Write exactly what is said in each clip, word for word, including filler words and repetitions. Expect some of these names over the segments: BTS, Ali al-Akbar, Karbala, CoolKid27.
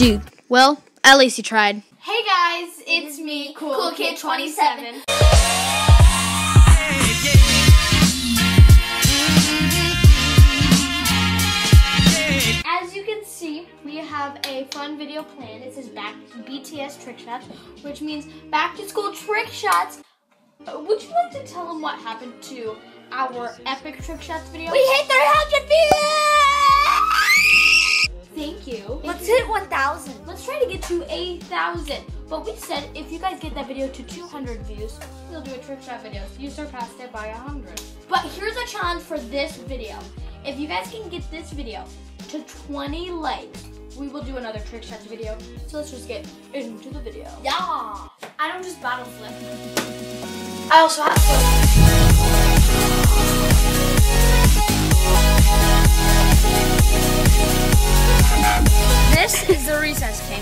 dude. Well, at least he tried. Hey guys, it's me, Cool Kid twenty-seven. As you can see, we have a fun video planned. It says back to B T S trick shots, which means back to school trick shots. Would you like to tell them what happened to our epic trick shots video? We hit three hundred views! Thank you. Let's hit one thousand. Let's try to get to eight thousand. But we said if you guys get that video to two hundred views, we'll do a trick shot video. So you surpassed it by one hundred. But here's a challenge for this video. If you guys can get this video to twenty likes, we will do another trick shots video. So let's just get into the video. Yeah! I don't just bottle flip. I also have fun. This is the recess king.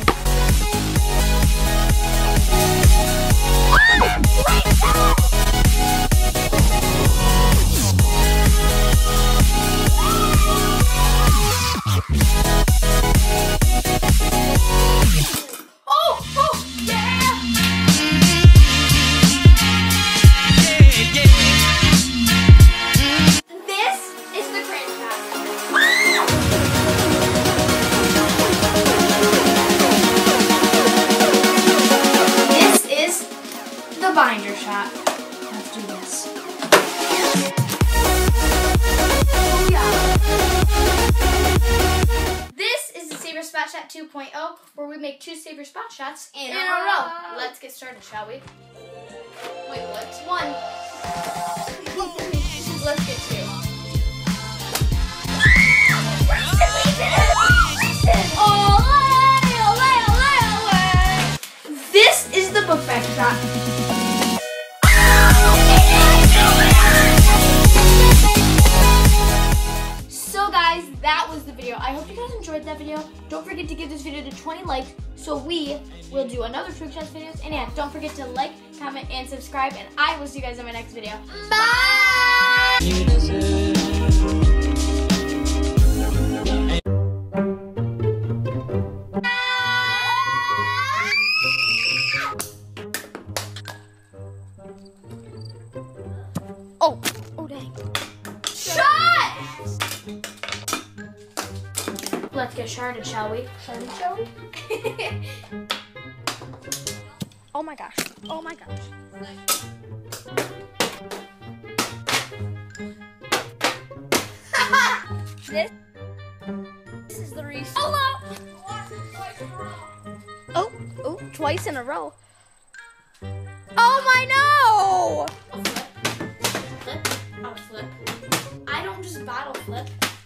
Binder shot. Let's do this. This is the Saber Spot Shot two point oh, where we make two Saber Spot Shots in, in a, a row. row. Let's get started, shall we? Wait, what's one? Let's get two. Olé, olé, olé, olé. This is the buffet shot. I hope you guys enjoyed that video. Don't forget to give this video to twenty likes so we will do another trick shots videos. And yeah, don't forget to like, comment, and subscribe. And I will see you guys in my next video. Bye! Oh, oh dang. Shut! Let's get sharded, shall we? Sharded, shall we? Oh my gosh. Oh my gosh. this, this is the reason. Hello! Oh, oh, twice in a row. Oh my no! I'll flip. I'll flip. I'll flip. I don't just bottle flip.